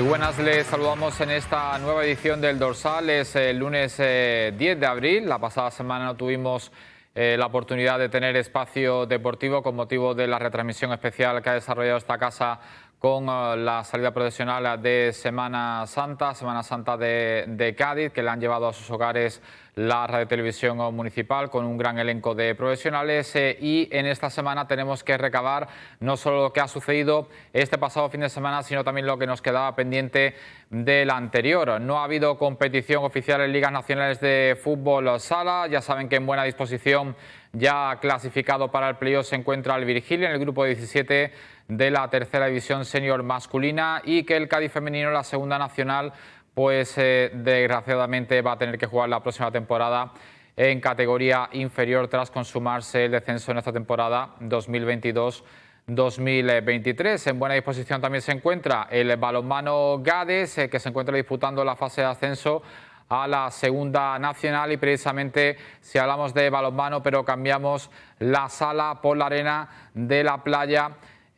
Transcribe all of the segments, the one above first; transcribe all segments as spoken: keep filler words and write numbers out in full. Muy buenas, les saludamos en esta nueva edición del Dorsal. Es el lunes eh, diez de abril. La pasada semana tuvimos eh, la oportunidad de tener espacio deportivo con motivo de la retransmisión especial que ha desarrollado esta casa con eh, la salida procesional de Semana Santa, Semana Santa de, de Cádiz, que la han llevado a sus hogares la radiotelevisión municipal con un gran elenco de profesionales eh, y en esta semana tenemos que recabar no solo lo que ha sucedido este pasado fin de semana, sino también lo que nos quedaba pendiente del anterior. No ha habido competición oficial en ligas nacionales de fútbol sala. Ya saben que en buena disposición, ya clasificado para el playoff, se encuentra el Virgilio en el grupo diecisiete de la tercera división senior masculina, y que el Cádiz femenino, la segunda nacional, pues eh, desgraciadamente va a tener que jugar la próxima temporada en categoría inferior tras consumarse el descenso en esta temporada dos mil veintidós dos mil veintitrés. En buena disposición también se encuentra el balonmano Gades, eh, que se encuentra disputando la fase de ascenso a la segunda nacional, y precisamente si hablamos de balonmano pero cambiamos la sala por la arena de la playa,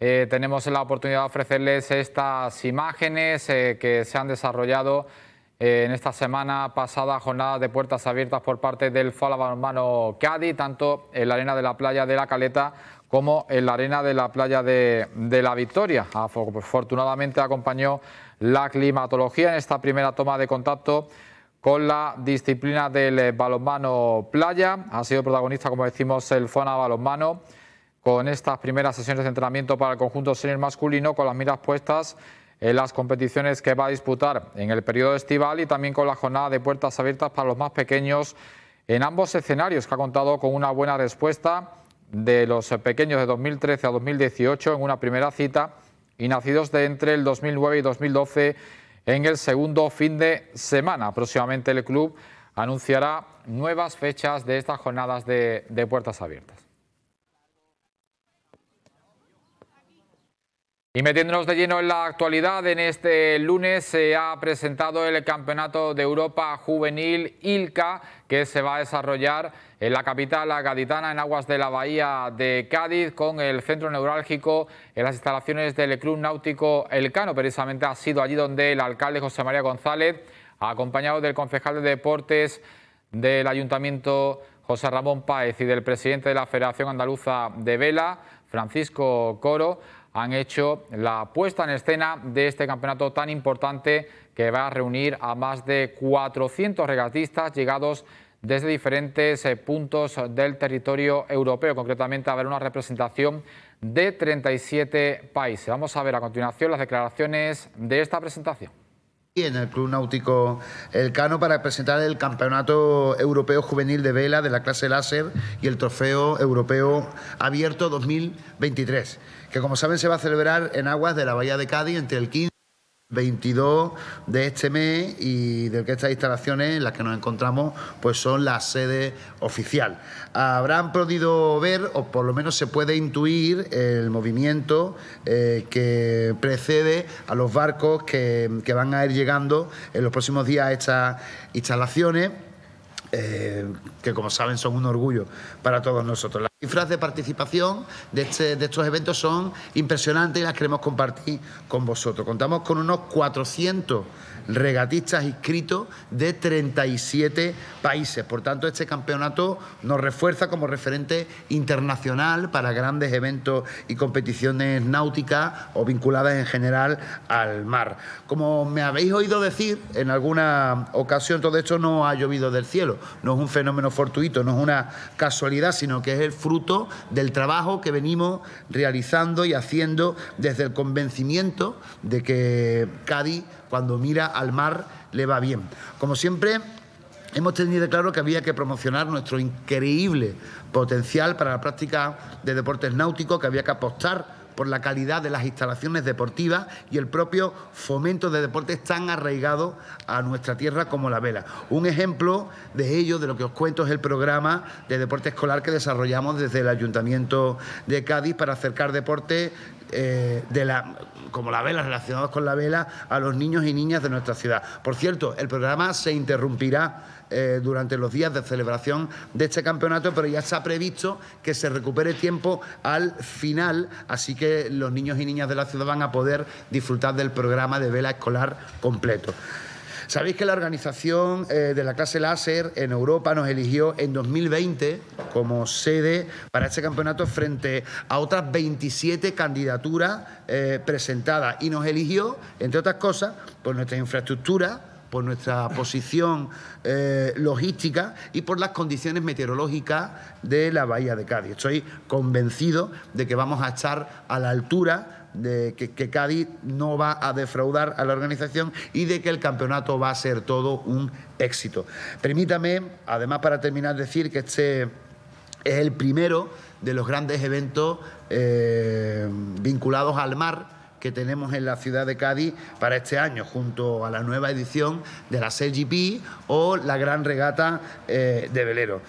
Eh, tenemos la oportunidad de ofrecerles estas imágenes eh, que se han desarrollado eh, en esta semana pasada, jornada de puertas abiertas por parte del Foala Balonmano Cádiz, tanto en la arena de la playa de la Caleta como en la arena de la playa de, de la Victoria. Afortunadamente acompañó la climatología en esta primera toma de contacto con la disciplina del balonmano playa. Ha sido protagonista, como decimos, el Foana Balonmano, con estas primeras sesiones de entrenamiento para el conjunto senior masculino, con las miras puestas en las competiciones que va a disputar en el periodo estival, y también con la jornada de puertas abiertas para los más pequeños en ambos escenarios, que ha contado con una buena respuesta de los pequeños de dos mil trece a dos mil dieciocho en una primera cita, y nacidos de entre el dos mil nueve y dos mil doce en el segundo fin de semana. Próximamente el club anunciará nuevas fechas de estas jornadas de, de puertas abiertas. Y metiéndonos de lleno en la actualidad, en este lunes se ha presentado el Campeonato de Europa Juvenil I L C A, que se va a desarrollar en la capital gaditana, en aguas de la Bahía de Cádiz, con el centro neurálgico en las instalaciones del Club Náutico Elcano. Precisamente ha sido allí donde el alcalde José María González, acompañado del concejal de Deportes del Ayuntamiento José Ramón Páez y del presidente de la Federación Andaluza de Vela, Francisco Coro, han hecho la puesta en escena de este campeonato tan importante, que va a reunir a más de cuatrocientos regatistas llegados desde diferentes puntos del territorio europeo. Concretamente habrá una representación de treinta y siete países. Vamos a ver a continuación las declaraciones de esta presentación. En el Club Náutico Elcano, para presentar el Campeonato Europeo Juvenil de Vela de la clase láser y el Trofeo Europeo Abierto dos mil veintitrés, que como saben se va a celebrar en aguas de la Bahía de Cádiz entre el quince y el veintidós de este mes, y de que estas instalaciones en las que nos encontramos pues son la sede oficial. Habrán podido ver, o por lo menos se puede intuir, el movimiento eh, que precede a los barcos que, que van a ir llegando en los próximos días a estas instalaciones, eh, que como saben son un orgullo para todos nosotros. Las cifras de participación de, este, de estos eventos son impresionantes y las queremos compartir con vosotros. Contamos con unos cuatrocientos regatistas inscritos de treinta y siete países. Por tanto, este campeonato nos refuerza como referente internacional para grandes eventos y competiciones náuticas o vinculadas en general al mar. Como me habéis oído decir en alguna ocasión, todo esto no ha llovido del cielo. No es un fenómeno fortuito, no es una casualidad, sino que es el fruto fruto del trabajo que venimos realizando y haciendo desde el convencimiento de que Cádiz, cuando mira al mar, le va bien. Como siempre, hemos tenido claro que había que promocionar nuestro increíble potencial para la práctica de deportes náuticos, que había que apostar por la calidad de las instalaciones deportivas y el propio fomento de deportes tan arraigados a nuestra tierra como la vela. Un ejemplo de ello, de lo que os cuento, es el programa de deporte escolar que desarrollamos desde el Ayuntamiento de Cádiz para acercar deporte eh, de la, como la vela, relacionados con la vela, a los niños y niñas de nuestra ciudad. Por cierto, el programa se interrumpirá eh, durante los días de celebración de este campeonato, pero ya está previsto que se recupere tiempo al final, así que los niños y niñas de la ciudad van a poder disfrutar del programa de vela escolar completo. Sabéis que la organización eh, de la clase láser en Europa nos eligió en dos mil veinte como sede para este campeonato frente a otras veintisiete candidaturas eh, presentadas, y nos eligió, entre otras cosas, por nuestra infraestructura, por nuestra posición eh, logística y por las condiciones meteorológicas de la Bahía de Cádiz. Estoy convencido de que vamos a estar a la altura, de que, que Cádiz no va a defraudar a la organización y de que el campeonato va a ser todo un éxito. Permítame, además, para terminar, decir que este es el primero de los grandes eventos eh, vinculados al mar que tenemos en la ciudad de Cádiz para este año, junto a la nueva edición de la SailGP o la Gran Regata eh, de velero.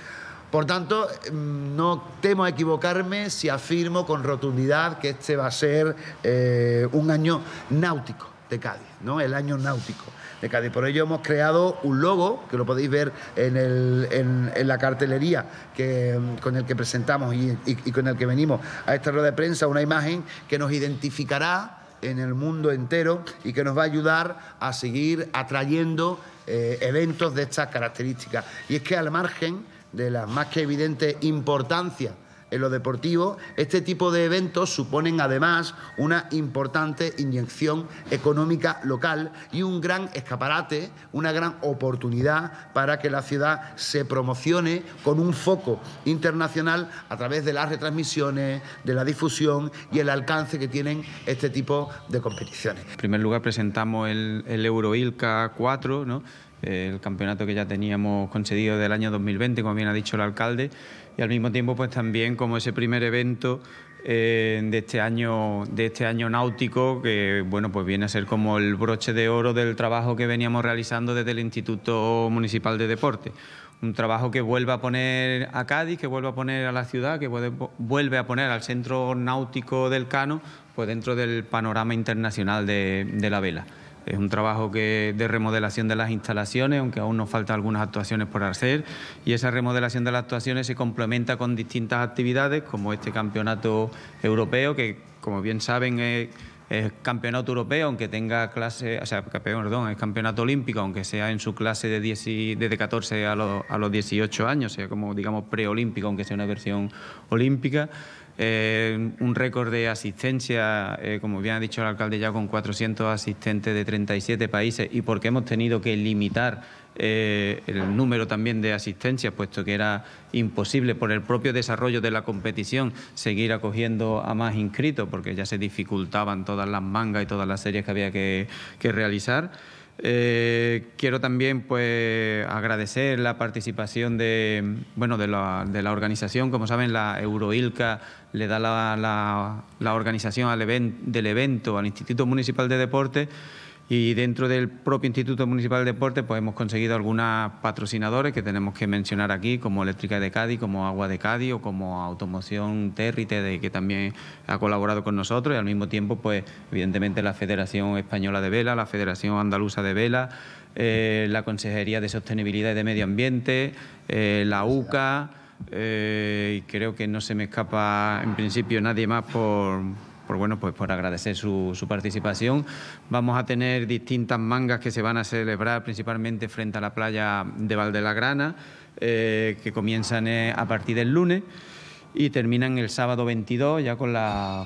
Por tanto, no temo equivocarme si afirmo con rotundidad que este va a ser eh, un año náutico de Cádiz, ¿no? El año náutico de Cádiz. Por ello hemos creado un logo, que lo podéis ver en, el, en, en la cartelería que, con el que presentamos y, y, y con el que venimos a esta rueda de prensa, una imagen que nos identificará en el mundo entero y que nos va a ayudar a seguir atrayendo eh, eventos de estas características. Y es que, al margen de la más que evidente importancia en lo deportivo, este tipo de eventos suponen además una importante inyección económica local y un gran escaparate, una gran oportunidad para que la ciudad se promocione con un foco internacional a través de las retransmisiones, de la difusión y el alcance que tienen este tipo de competiciones. En primer lugar, presentamos el, el EuroILCA cuatro, ¿no? El campeonato que ya teníamos concedido del año dos mil veinte, como bien ha dicho el alcalde, y al mismo tiempo pues también como ese primer evento eh, de este año de este año náutico, que bueno, pues viene a ser como el broche de oro del trabajo que veníamos realizando desde el Instituto Municipal de Deportes. Un trabajo que vuelve a poner a Cádiz, que vuelve a poner a la ciudad, que vuelve a poner al centro náutico del Elcano pues dentro del panorama internacional de, de la vela. Es un trabajo que, de remodelación de las instalaciones, aunque aún nos faltan algunas actuaciones por hacer, y esa remodelación de las actuaciones se complementa con distintas actividades, como este campeonato europeo, que, como bien saben, es, es campeonato europeo, aunque tenga clase, o sea, perdón, es campeonato olímpico, aunque sea en su clase de diez, desde catorce a los, a los dieciocho años, o sea, como digamos preolímpico, aunque sea una versión olímpica. Eh, un récord de asistencia, eh, como bien ha dicho el alcalde, ya con cuatrocientos asistentes de treinta y siete países, y porque hemos tenido que limitar eh, el número también de asistencias, puesto que era imposible por el propio desarrollo de la competición seguir acogiendo a más inscritos, porque ya se dificultaban todas las mangas y todas las series que había que, que realizar. Eh, quiero también pues agradecer la participación de, bueno, de, la, de la organización. Como saben, la EuroILCA le da la, la, la organización al event, del evento al Instituto Municipal de Deportes, y dentro del propio Instituto Municipal de Deportes pues hemos conseguido algunos patrocinadores que tenemos que mencionar aquí, como Eléctrica de Cádiz, como Agua de Cádiz o como Automoción Térrite, de que también ha colaborado con nosotros, y al mismo tiempo pues evidentemente la Federación Española de Vela, la Federación Andaluza de Vela, eh, la Consejería de Sostenibilidad y de Medio Ambiente, eh, la UCA, eh, y creo que no se me escapa en principio nadie más por... Por, bueno, pues por agradecer su, su participación. Vamos a tener distintas mangas que se van a celebrar principalmente frente a la playa de Valdelagrana, eh, que comienzan a partir del lunes y terminan el sábado veintidós, ya con la,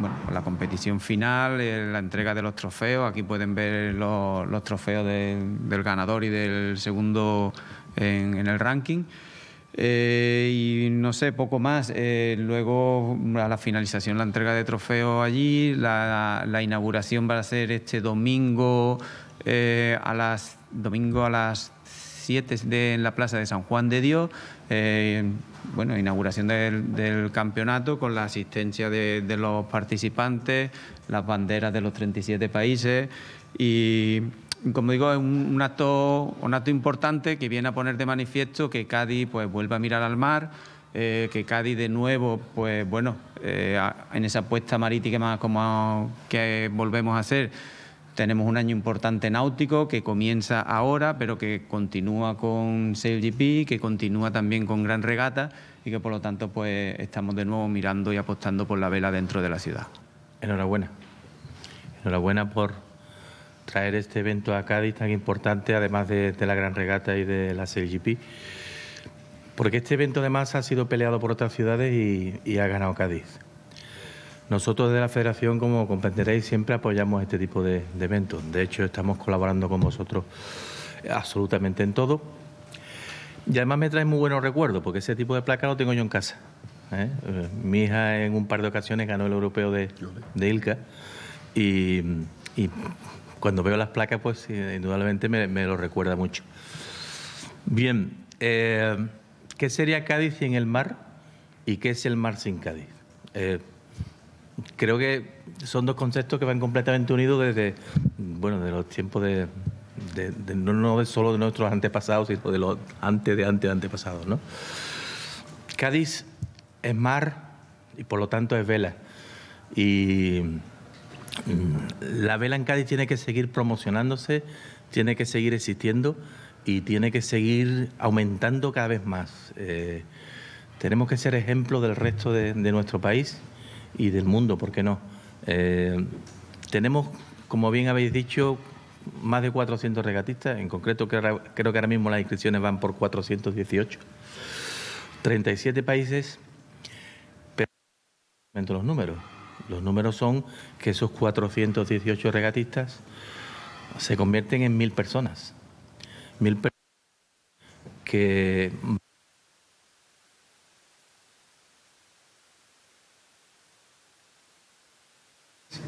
bueno, con la competición final, eh, la entrega de los trofeos. Aquí pueden ver los, los trofeos de, del ganador y del segundo en, en el ranking. Eh, y no sé, poco más. Eh, luego, a la finalización, la entrega de trofeos allí. La, la inauguración va a ser este domingo, eh, a las, domingo a las siete de, en la Plaza de San Juan de Dios. Eh, bueno, inauguración del, del campeonato con la asistencia de, de los participantes, las banderas de los treinta y siete países y... Como digo, es un, un, acto, un acto importante que viene a poner de manifiesto que Cádiz pues vuelve a mirar al mar, eh, que Cádiz de nuevo, pues bueno, eh, a, en esa apuesta marítima como que volvemos a hacer, tenemos un año importante náutico que comienza ahora, pero que continúa con SailGP, que continúa también con Gran Regata y que por lo tanto pues estamos de nuevo mirando y apostando por la vela dentro de la ciudad. Enhorabuena. Enhorabuena por traer este evento a Cádiz tan importante, además de, de la Gran Regata y de la SailGP. Porque este evento además ha sido peleado por otras ciudades y, y ha ganado Cádiz. Nosotros de la Federación, como comprenderéis, siempre apoyamos este tipo de, de eventos. De hecho, estamos colaborando con vosotros absolutamente en todo. Y además me trae muy buenos recuerdos, porque ese tipo de placa lo tengo yo en casa. ¿eh? Mi hija en un par de ocasiones ganó el europeo de, de ILCA y, y cuando veo las placas, pues indudablemente me, me lo recuerda mucho. Bien, eh, ¿qué sería Cádiz sin el mar y qué es el mar sin Cádiz? Eh, Creo que son dos conceptos que van completamente unidos desde, bueno, de los tiempos de, de, de no, no solo de nuestros antepasados, sino de los antes de antes de antepasados, ¿no? Cádiz es mar y por lo tanto es vela. Y la vela en Cádiz tiene que seguir promocionándose, tiene que seguir existiendo y tiene que seguir aumentando cada vez más. Eh, tenemos que ser ejemplo del resto de, de nuestro país y del mundo, ¿por qué no? Eh, tenemos, como bien habéis dicho, más de cuatrocientos regatistas, en concreto creo, creo que ahora mismo las inscripciones van por cuatrocientos dieciocho, treinta y siete países, pero los números. Los números son que esos cuatrocientos dieciocho regatistas se convierten en mil personas, mil personas que...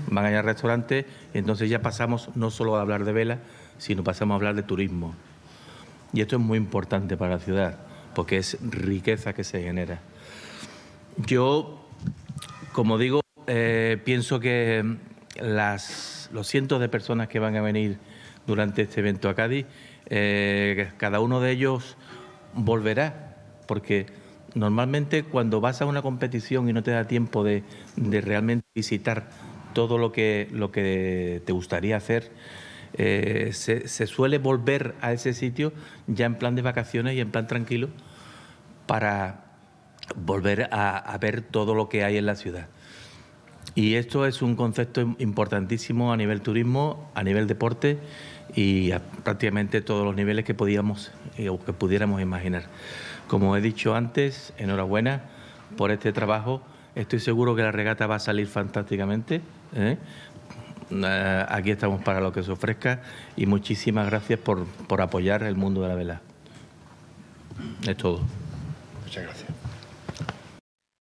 van a ir al restaurante, entonces ya pasamos no solo a hablar de vela, sino pasamos a hablar de turismo. Y esto es muy importante para la ciudad, porque es riqueza que se genera. Yo, como digo, eh, pienso que las, los cientos de personas que van a venir durante este evento a Cádiz, eh, cada uno de ellos volverá, porque... normalmente cuando vas a una competición y no te da tiempo de, de realmente visitar todo lo que, lo que te gustaría hacer, eh, se, se suele volver a ese sitio ya en plan de vacaciones y en plan tranquilo para volver a, a ver todo lo que hay en la ciudad. Y esto es un concepto importantísimo a nivel turismo, a nivel deporte y a prácticamente todos los niveles que podíamos eh, o que pudiéramos imaginar. Como he dicho antes, enhorabuena por este trabajo. Estoy seguro que la regata va a salir fantásticamente. ¿eh? Eh, aquí estamos para lo que se ofrezca y muchísimas gracias por, por apoyar el mundo de la vela. Es todo. Muchas gracias.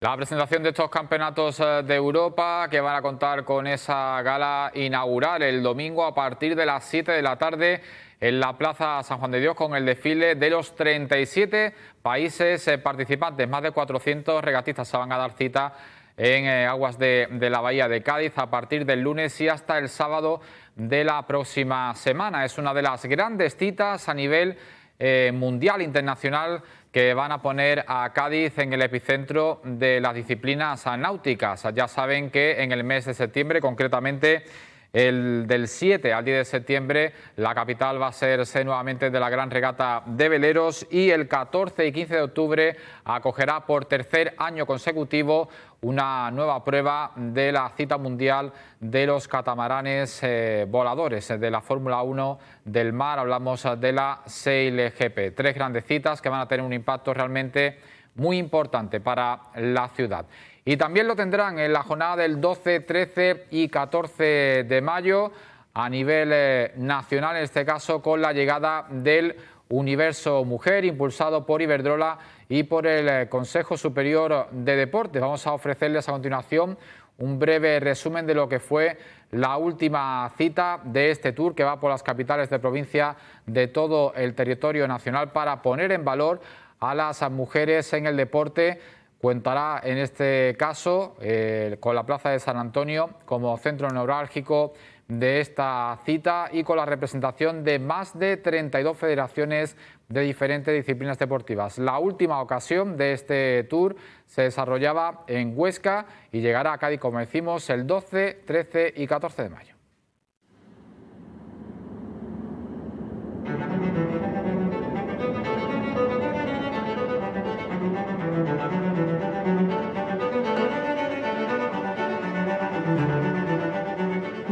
La presentación de estos campeonatos de Europa que van a contar con esa gala inaugural el domingo a partir de las siete de la tarde en la Plaza San Juan de Dios con el desfile de los treinta y siete países participantes. Más de cuatrocientos regatistas se van a dar cita en aguas de, de la Bahía de Cádiz a partir del lunes y hasta el sábado de la próxima semana. Es una de las grandes citas a nivel eh, mundial, internacional, que van a poner a Cádiz en el epicentro de las disciplinas náuticas. Ya saben que en el mes de septiembre, concretamente el del siete al diez de septiembre, la capital va a ser sede nuevamente de la Gran Regata de Veleros y el catorce y quince de octubre acogerá por tercer año consecutivo una nueva prueba de la cita mundial de los catamaranes eh, voladores de la Fórmula uno del mar. Hablamos de la SailGP. Tres grandes citas que van a tener un impacto realmente muy importante para la ciudad. Y también lo tendrán en la jornada del doce, trece y catorce de mayo a nivel eh, nacional, en este caso con la llegada del Universo Mujer, impulsado por Iberdrola y por el eh, Consejo Superior de Deportes. Vamos a ofrecerles a continuación un breve resumen de lo que fue la última cita de este tour que va por las capitales de provincia de todo el territorio nacional para poner en valor a las mujeres en el deporte. Cuentará en este caso eh, con la Plaza de San Antonio como centro neurálgico de esta cita y con la representación de más de treinta y dos federaciones de diferentes disciplinas deportivas. La última ocasión de este tour se desarrollaba en Huesca y llegará a Cádiz, como decimos, el doce, trece y catorce de mayo.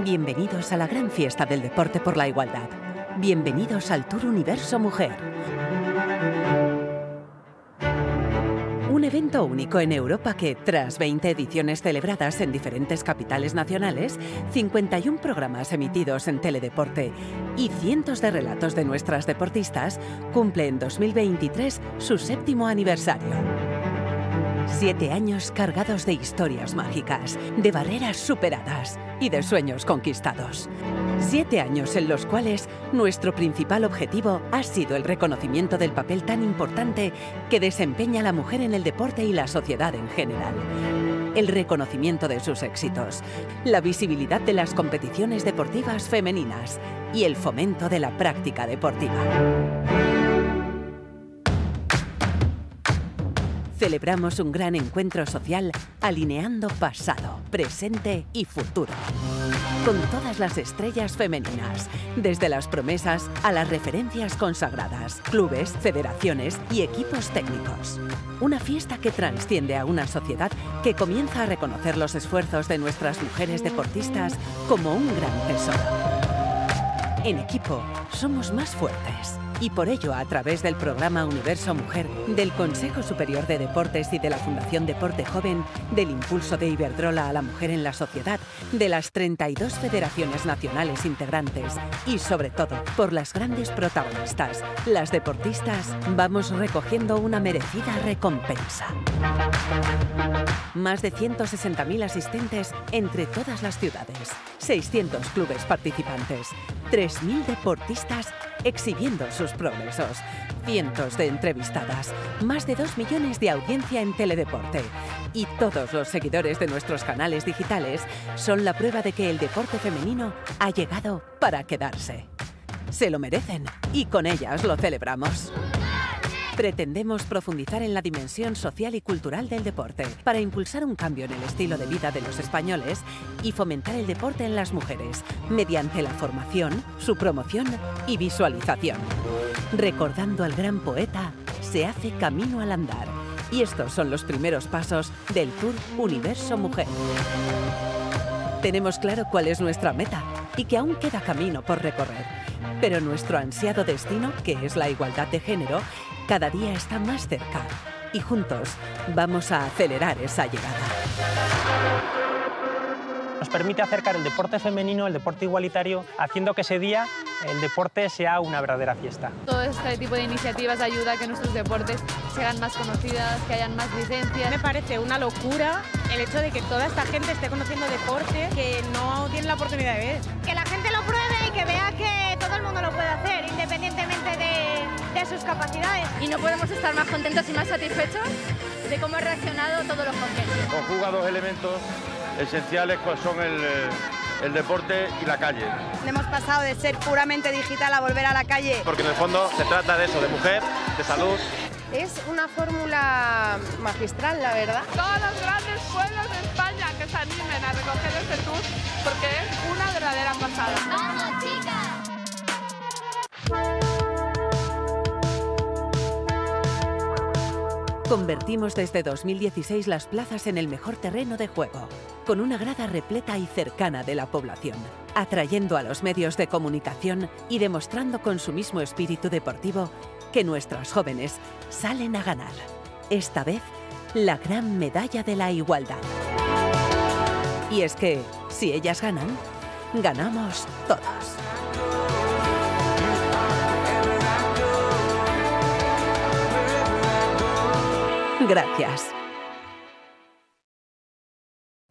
Bienvenidos a la gran fiesta del deporte por la igualdad. Bienvenidos al Tour Universo Mujer. Un evento único en Europa que, tras veinte ediciones celebradas en diferentes capitales nacionales, cincuenta y un programas emitidos en Teledeporte y cientos de relatos de nuestras deportistas, cumple en dos mil veintitrés su séptimo aniversario. Siete años cargados de historias mágicas, de barreras superadas y de sueños conquistados. Siete años en los cuales nuestro principal objetivo ha sido el reconocimiento del papel tan importante que desempeña la mujer en el deporte y la sociedad en general. El reconocimiento de sus éxitos, la visibilidad de las competiciones deportivas femeninas y el fomento de la práctica deportiva. Celebramos un gran encuentro social alineando pasado, presente y futuro. Con todas las estrellas femeninas, desde las promesas a las referencias consagradas, clubes, federaciones y equipos técnicos. Una fiesta que trasciende a una sociedad que comienza a reconocer los esfuerzos de nuestras mujeres deportistas como un gran tesoro. En equipo, somos más fuertes. Y por ello, a través del programa Universo Mujer, del Consejo Superior de Deportes y de la Fundación Deporte Joven, del impulso de Iberdrola a la mujer en la sociedad, de las treinta y dos federaciones nacionales integrantes y, sobre todo, por las grandes protagonistas, las deportistas, vamos recogiendo una merecida recompensa. Más de ciento sesenta mil asistentes entre todas las ciudades, seiscientos clubes participantes, tres mil deportistas exhibiendo sus progresos, cientos de entrevistadas, más de dos millones de audiencia en Teledeporte. Y todos los seguidores de nuestros canales digitales son la prueba de que el deporte femenino ha llegado para quedarse. Se lo merecen y con ellas lo celebramos. Pretendemos profundizar en la dimensión social y cultural del deporte para impulsar un cambio en el estilo de vida de los españoles y fomentar el deporte en las mujeres mediante la formación, su promoción y visualización. Recordando al gran poeta, se hace camino al andar. Y estos son los primeros pasos del Tour Universo Mujer. Tenemos claro cuál es nuestra meta y que aún queda camino por recorrer. Pero nuestro ansiado destino, que es la igualdad de género, cada día está más cerca y juntos vamos a acelerar esa llegada. Nos permite acercar el deporte femenino, el deporte igualitario, haciendo que ese día el deporte sea una verdadera fiesta. Todo este tipo de iniciativas ayuda a que nuestros deportes sean más conocidas, que hayan más licencias. Me parece una locura el hecho de que toda esta gente esté conociendo deporte que no tiene la oportunidad de ver. Que la gente lo pruebe y que vea que todo el mundo lo puede hacer, independientemente de, de sus capacidades. Y no podemos estar más contentos y más satisfechos de cómo han reaccionado todos los competidores. Conjuga dos elementos esenciales, que son el... el deporte y la calle. Hemos pasado de ser puramente digital a volver a la calle. Porque en el fondo se trata de eso, de mujer, de salud. Es una fórmula magistral, la verdad. Todos los grandes pueblos de España que se animen a recoger este tour, porque es una verdadera pasada. ¡Vamos, chicas! Convertimos desde dos mil dieciséis las plazas en el mejor terreno de juego, con una grada repleta y cercana de la población, atrayendo a los medios de comunicación y demostrando con su mismo espíritu deportivo que nuestras jóvenes salen a ganar. Esta vez, la gran medalla de la igualdad. Y es que, si ellas ganan, ganamos todos. Gracias.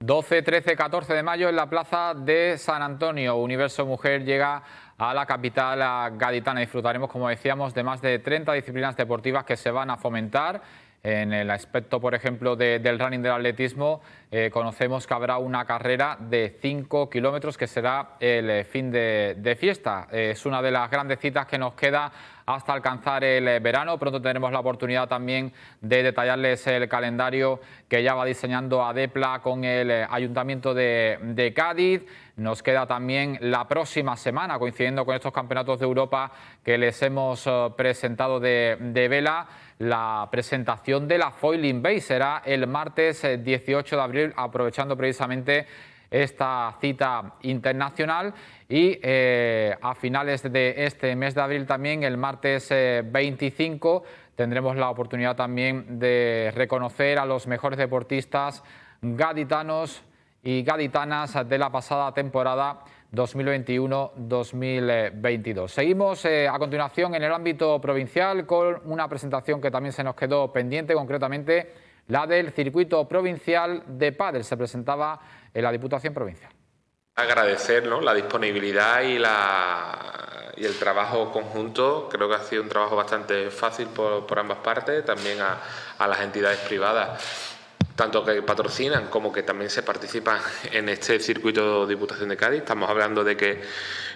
doce, trece, catorce de mayo en la Plaza de San Antonio. Universo Mujer llega a la capital gaditana. Disfrutaremos, como decíamos, de más de treinta disciplinas deportivas que se van a fomentar En el aspecto, por ejemplo, de, del running del atletismo, eh, conocemos que habrá una carrera de cinco kilómetros que será el fin de, de fiesta. Eh, es una de las grandes citas que nos queda hasta alcanzar el verano. Pronto tendremos la oportunidad también de detallarles el calendario que ya va diseñando ADEPLA con el Ayuntamiento de, de Cádiz. Nos queda también la próxima semana, coincidiendo con estos campeonatos de Europa que les hemos presentado de, de vela, la presentación de la Foiling Bay. Será el martes dieciocho de abril, aprovechando precisamente esta cita internacional. Y eh, a finales de este mes de abril también, el martes eh, veinticinco, tendremos la oportunidad también de reconocer a los mejores deportistas gaditanos y gaditanas de la pasada temporada dos mil veintiuno dos mil veintidós. Seguimos eh, a continuación en el ámbito provincial con una presentación que también se nos quedó pendiente, concretamente la del circuito provincial de pádel. Se presentaba en la Diputación Provincial. Agradecer, ¿no?, la disponibilidad y, la, y el trabajo conjunto. Creo que ha sido un trabajo bastante fácil por, por ambas partes, también a, a las entidades privadas, tanto que patrocinan como que también se participan en este circuito de Diputación de Cádiz. Estamos hablando de que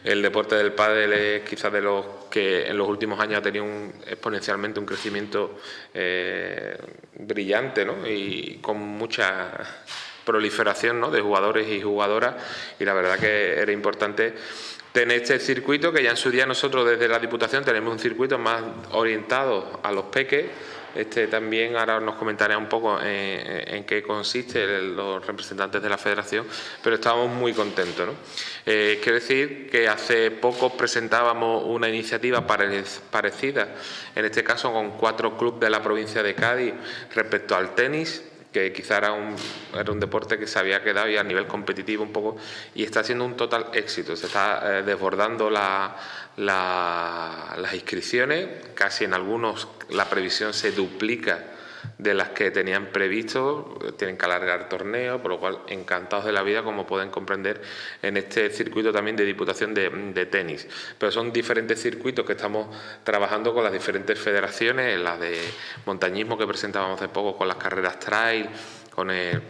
el deporte del pádel es quizás de los que en los últimos años ha tenido un, exponencialmente un crecimiento eh, brillante, ¿no?, y con mucha proliferación, ¿no?, de jugadores y jugadoras, y la verdad que era importante tener este circuito, que ya en su día nosotros desde la Diputación tenemos un circuito más orientado a los peques. Este también ahora nos comentará un poco en, en qué consiste el, los representantes de la Federación, pero estábamos muy contentos, ¿no? Eh, quiero decir que hace poco presentábamos una iniciativa pare, parecida, en este caso con cuatro clubes de la provincia de Cádiz, respecto al tenis, que quizá era un, era un deporte que se había quedado y a nivel competitivo un poco, y está siendo un total éxito. Se está eh, desbordando la, la, las inscripciones, casi en algunos la previsión se duplica de las que tenían previsto, tienen que alargar torneos, por lo cual encantados de la vida, como pueden comprender, en este circuito también de Diputación de, de tenis. Pero son diferentes circuitos que estamos trabajando con las diferentes federaciones, las de montañismo que presentábamos hace poco, con las carreras trail, con el...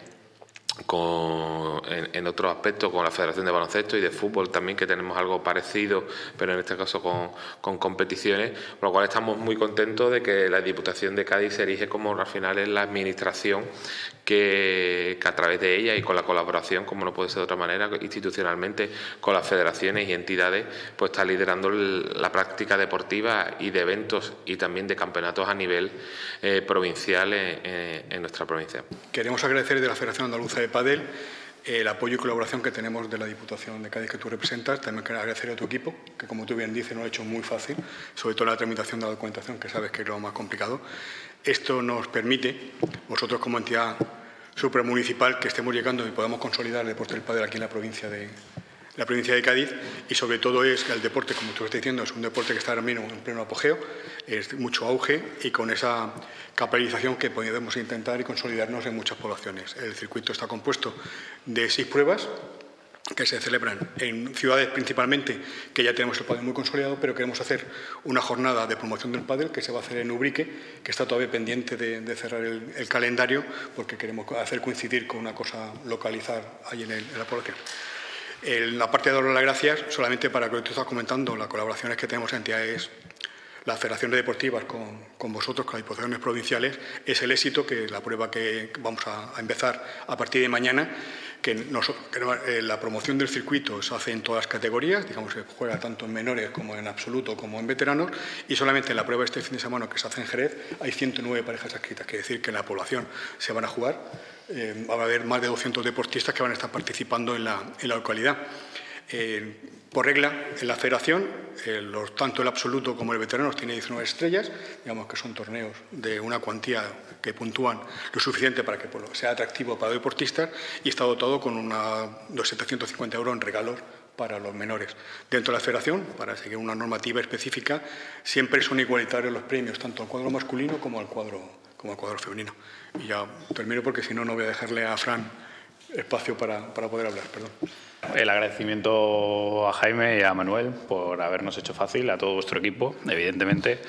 Con, en, en otros aspectos con la Federación de Baloncesto y de Fútbol también, que tenemos algo parecido, pero en este caso con, con competiciones, por lo cual estamos muy contentos de que la Diputación de Cádiz se erige como al final es la administración que, que a través de ella y con la colaboración, como no puede ser de otra manera, institucionalmente con las federaciones y entidades, pues está liderando la práctica deportiva y de eventos y también de campeonatos a nivel eh, provincial en, en, en nuestra provincia. Queremos agradecer de la Federación Andaluza de Padel, el apoyo y colaboración que tenemos de la Diputación de Cádiz que tú representas. También quiero agradecer a tu equipo, que como tú bien dices, nos lo ha hecho muy fácil, sobre todo la tramitación de la documentación, que sabes que es lo más complicado. Esto nos permite, nosotros como entidad supramunicipal, que estemos llegando y podamos consolidar el deporte del pádel aquí en la provincia de, la provincia de Cádiz, y sobre todo es que el deporte, como tú estás diciendo, es un deporte que está ahora mismo en pleno apogeo, es mucho auge, y con esa capitalización que podemos intentar y consolidarnos en muchas poblaciones. El circuito está compuesto de seis pruebas que se celebran en ciudades principalmente que ya tenemos el pádel muy consolidado, pero queremos hacer una jornada de promoción del pádel que se va a hacer en Ubrique, que está todavía pendiente de, de cerrar el, el calendario, porque queremos hacer coincidir con una cosa, localizar ahí en, el, en la población. En la parte de dar las gracias, solamente para lo que tú estás comentando, las colaboraciones que tenemos en entidades, las federaciones deportivas con, con vosotros, con las diputaciones provinciales, es el éxito que la prueba que vamos a, a empezar a partir de mañana, que, nos, que no, eh, la promoción del circuito se hace en todas las categorías, digamos que juega tanto en menores como en absoluto como en veteranos, y solamente en la prueba este fin de semana que se hace en Jerez hay ciento nueve parejas adscritas, que es decir que en la población se van a jugar, eh, va a haber más de doscientos deportistas que van a estar participando en la, en la localidad. Eh, por regla, en la federación, eh, los, tanto el absoluto como el veterano tiene diecinueve estrellas, digamos que son torneos de una cuantía que puntúan lo suficiente para que pues, sea atractivo para los deportistas, y está dotado con una, unos setecientos cincuenta euros en regalos para los menores. Dentro de la federación, para seguir una normativa específica, siempre son igualitarios los premios, tanto al cuadro masculino como al cuadro, como al cuadro femenino. Y ya termino porque si no, no voy a dejarle a Fran espacio para, para poder hablar, perdón. El agradecimiento a Jaime y a Manuel por habernos hecho fácil, a todo vuestro equipo, evidentemente.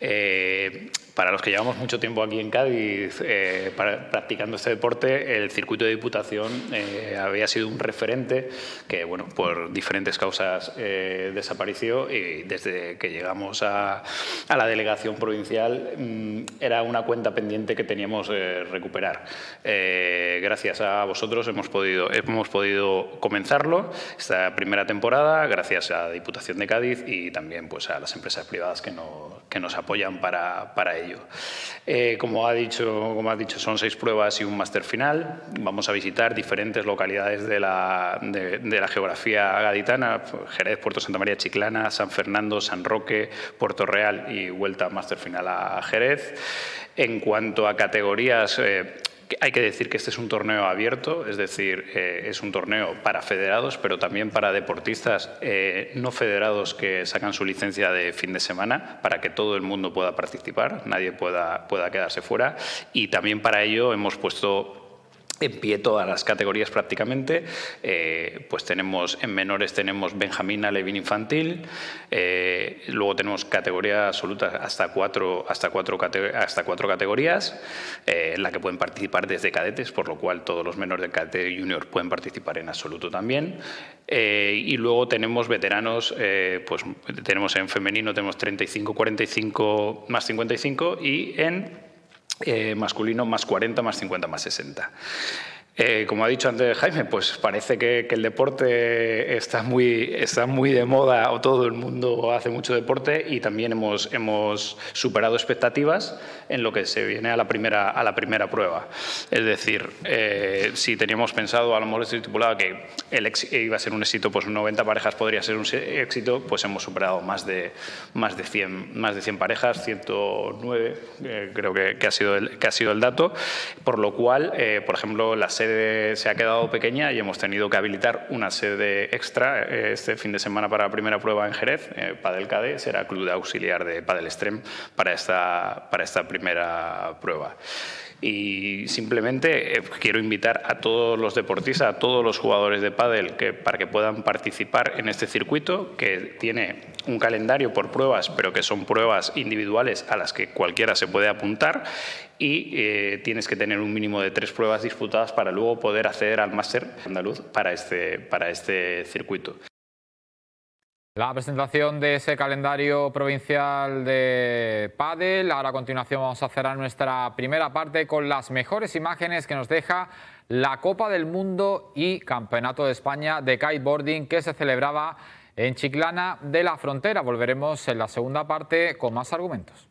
Eh, Para los que llevamos mucho tiempo aquí en Cádiz eh, para, practicando este deporte, el circuito de diputación eh, había sido un referente que, bueno, por diferentes causas eh, desapareció, y desde que llegamos a, a la delegación provincial mmm, era una cuenta pendiente que teníamos eh, recuperar. Eh, gracias a vosotros hemos podido, hemos podido comenzarlo esta primera temporada, gracias a la Diputación de Cádiz y también pues, a las empresas privadas que nos, que nos apoyan para, para ello. Eh, como ha dicho, como has dicho, son seis pruebas y un máster final. Vamos a visitar diferentes localidades de la, de, de la geografía gaditana: Jerez, Puerto Santa María, Chiclana, San Fernando, San Roque, Puerto Real, y vuelta máster final a Jerez. En cuanto a categorías, eh, hay que decir que este es un torneo abierto, es decir, eh, es un torneo para federados, pero también para deportistas eh, no federados que sacan su licencia de fin de semana, para que todo el mundo pueda participar, nadie pueda, pueda quedarse fuera. Y también para ello hemos puesto en pie todas las categorías prácticamente. Eh, pues tenemos en menores tenemos benjamina, Levin infantil, eh, luego tenemos categoría absoluta hasta cuatro, hasta cuatro, hasta cuatro categorías eh, en la que pueden participar desde cadetes, por lo cual todos los menores del cadete junior pueden participar en absoluto también. Eh, y luego tenemos veteranos, eh, pues tenemos en femenino tenemos treinta y cinco, cuarenta y cinco más cincuenta y cinco, y en Eh, masculino más cuarenta, más cincuenta, más sesenta. Eh, como ha dicho antes Jaime, pues parece que, que el deporte está muy, está muy de moda, o todo el mundo hace mucho deporte, y también hemos, hemos superado expectativas en lo que se viene a la primera, a la primera prueba. Es decir, eh, si teníamos pensado, a lo mejor estipulado que el ex, iba a ser un éxito, pues noventa parejas podría ser un éxito, pues hemos superado más de, más de, cien, más de cien parejas, ciento nueve eh, creo que, que, ha sido el, que ha sido el dato, por lo cual, eh, por ejemplo, la sede se ha quedado pequeña y hemos tenido que habilitar una sede extra este fin de semana para la primera prueba en Jerez. Padel Cade será club de auxiliar de Padel Extreme para esta, para esta primera prueba. Y simplemente quiero invitar a todos los deportistas, a todos los jugadores de pádel, que, para que puedan participar en este circuito, que tiene un calendario por pruebas, pero que son pruebas individuales a las que cualquiera se puede apuntar, y eh, tienes que tener un mínimo de tres pruebas disputadas para luego poder acceder al máster andaluz para este, para este circuito. La presentación de ese calendario provincial de pádel. Ahora a continuación vamos a cerrar nuestra primera parte con las mejores imágenes que nos deja la Copa del Mundo y Campeonato de España de Kiteboarding, que se celebraba en Chiclana de la Frontera. Volveremos en la segunda parte con más argumentos.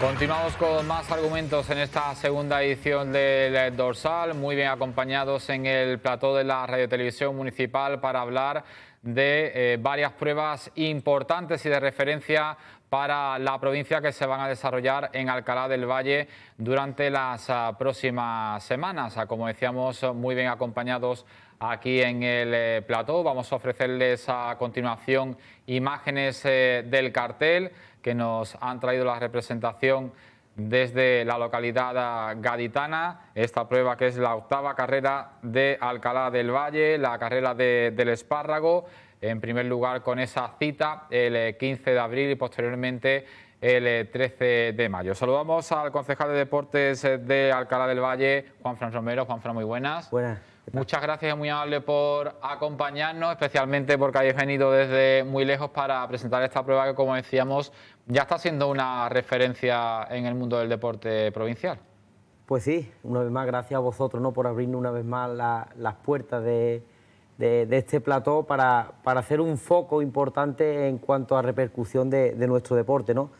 Continuamos con más argumentos en esta segunda edición del Dorsal, muy bien acompañados en el plató de la radiotelevisión municipal para hablar de eh, varias pruebas importantes y de referencia para la provincia que se van a desarrollar en Alcalá del Valle durante las a, próximas semanas. A, como decíamos, muy bien acompañados aquí en el plató. Vamos a ofrecerles a continuación imágenes eh, del cartel que nos han traído la representación desde la localidad gaditana, esta prueba que es la octava carrera de Alcalá del Valle, la carrera de, del Espárrago, en primer lugar con esa cita el quince de abril y posteriormente el trece de mayo. Saludamos al concejal de Deportes de Alcalá del Valle, Juanfran Romero. Juanfran, muy buenas. Buenas. Muchas gracias, muy amable, por acompañarnos, especialmente porque habéis venido desde muy lejos para presentar esta prueba que, como decíamos, ya está siendo una referencia en el mundo del deporte provincial. Pues sí, una vez más, gracias a vosotros, ¿no?, por abrirnos una vez más la, las puertas de, de, de este plató para, para hacer un foco importante en cuanto a repercusión de, de nuestro deporte, ¿no?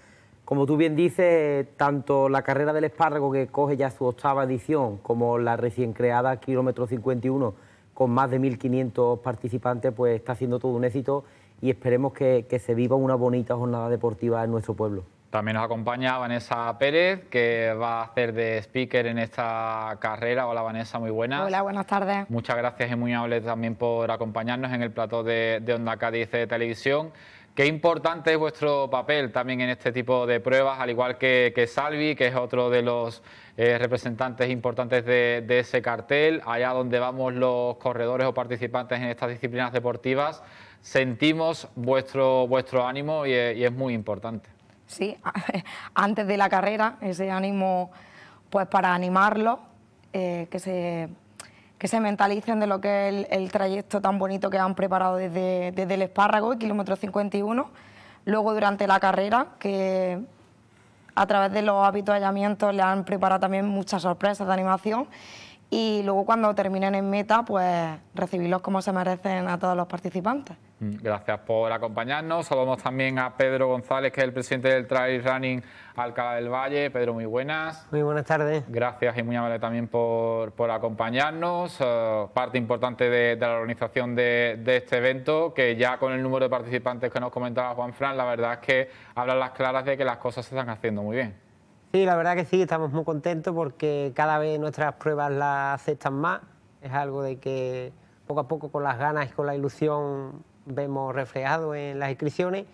Como tú bien dices, tanto la carrera del Espárrago, que coge ya su octava edición, como la recién creada Kilómetro cincuenta y uno, con más de mil quinientos participantes, pues está siendo todo un éxito y esperemos que, que se viva una bonita jornada deportiva en nuestro pueblo. También nos acompaña Vanessa Pérez, que va a hacer de speaker en esta carrera. Hola, Vanessa, muy buenas. Hola, buenas tardes. Muchas gracias y muy amable también por acompañarnos en el plató de, de Onda Cádiz de Televisión. Qué importante es vuestro papel también en este tipo de pruebas, al igual que, que Salvi, que es otro de los eh, representantes importantes de, de ese cartel. Allá donde vamos los corredores o participantes en estas disciplinas deportivas, sentimos vuestro, vuestro ánimo y, y es muy importante. Sí, antes de la carrera, ese ánimo, pues para animarlos, eh, que se... que se mentalicen de lo que es el, el trayecto tan bonito que han preparado desde, desde el Espárrago, el kilómetro cincuenta y uno... Luego durante la carrera, que a través de los habituallamientos le han preparado también muchas sorpresas de animación, y luego cuando terminen en meta, pues recibirlos como se merecen a todos los participantes. Gracias por acompañarnos. Saludamos también a Pedro González, que es el presidente del Trail Running Alcalá del Valle. Pedro, muy buenas. Muy buenas tardes. Gracias y muy amable también por, por acompañarnos. Uh, parte importante de, de la organización de, de este evento, que ya con el número de participantes que nos comentaba Juanfran, la verdad es que hablan las claras de que las cosas se están haciendo muy bien. Sí, la verdad que sí, estamos muy contentos porque cada vez nuestras pruebas las aceptan más. Es algo de que poco a poco, con las ganas y con la ilusión, vemos reflejado en las inscripciones.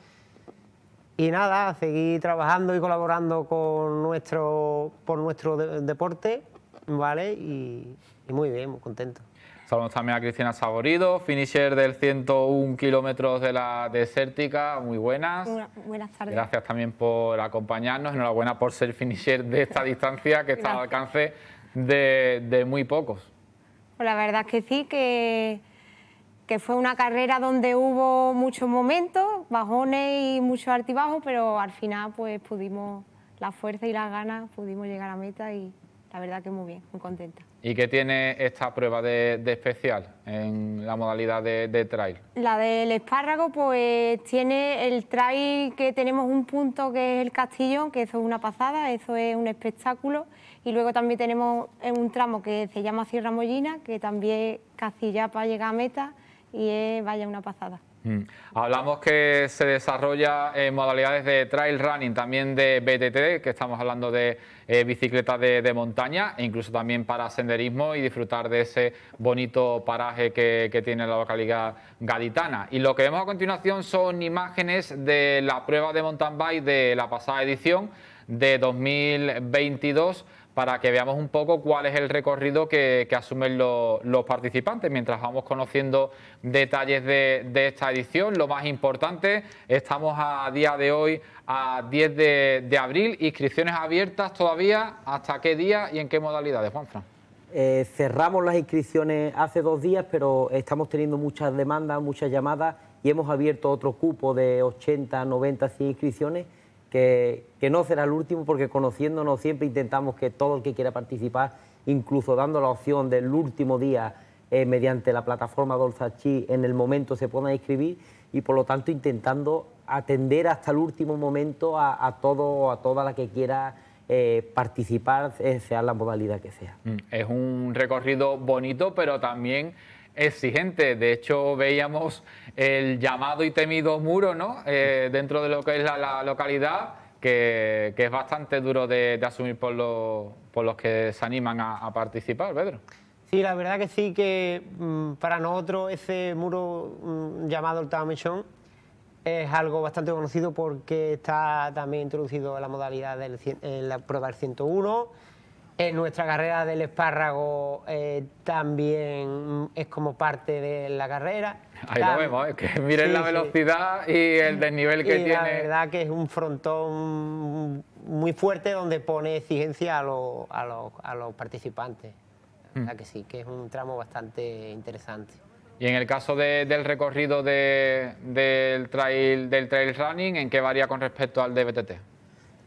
Y nada, seguir trabajando y colaborando con nuestro, por nuestro de, deporte, ¿vale? Y, y muy bien, muy contento. Saludamos también a Cristina Saborido, finisher del ciento un kilómetros de la desértica. Muy buenas. Una, buenas tardes. Gracias también por acompañarnos. Enhorabuena por ser finisher de esta distancia, que está al alcance de, de muy pocos. Pues la verdad es que sí, que... que fue una carrera donde hubo muchos momentos, bajones y muchos altibajos, pero al final pues pudimos, la fuerza y las ganas, pudimos llegar a meta y la verdad que muy bien, muy contenta. ¿Y qué tiene esta prueba de, de especial en la modalidad de, de trail? La del Espárrago pues tiene el trail, que tenemos un punto que es el Castillo, que eso es una pasada, eso es un espectáculo, y luego también tenemos un tramo que se llama Sierra Mollina, que también castilla para llegar a meta, y es, vaya, una pasada. Mm. Hablamos que se desarrolla en modalidades de trail running, también de B T T, que estamos hablando de eh, bicicletas de, de montaña, e incluso también para senderismo y disfrutar de ese bonito paraje que, que tiene la localidad gaditana. Y lo que vemos a continuación son imágenes de la prueba de mountain bike de la pasada edición de dos mil veintidós... para que veamos un poco cuál es el recorrido que, que asumen lo, los participantes, mientras vamos conociendo detalles de, de esta edición. Lo más importante, estamos a día de hoy a diez de abril... inscripciones abiertas todavía, ¿hasta qué día y en qué modalidades, Juanfran? Eh, cerramos las inscripciones hace dos días, pero estamos teniendo muchas demandas, muchas llamadas, y hemos abierto otro cupo de ochenta, noventa, cien inscripciones, Que, que no será el último, porque conociéndonos siempre intentamos que todo el que quiera participar, incluso dando la opción del último día eh, mediante la plataforma Dolzachi, en el momento se pueda inscribir, y por lo tanto intentando atender hasta el último momento a, a todo, a toda la que quiera Eh, participar, eh, sea la modalidad que sea. Es un recorrido bonito, pero también exigente. De hecho, veíamos el llamado y temido muro, ¿no?, eh, dentro de lo que es la, la localidad, que, que es bastante duro de, de asumir por, lo, por los que se animan a, a participar, Pedro. Sí, la verdad que sí, que para nosotros ese muro llamado el Tamichón es algo bastante conocido porque está también introducido en la modalidad de la prueba del ciento uno. En nuestra carrera del Espárrago eh, también es como parte de la carrera. Ahí también lo vemos, es que miren sí, la velocidad sí. y el desnivel que y tiene. La verdad que es un frontón muy fuerte donde pone exigencia a los, a los, a los participantes. La verdad que sí, que es un tramo bastante interesante. Y en el caso de, del recorrido de, del, trail, del trail running, ¿en qué varía con respecto al de B T T?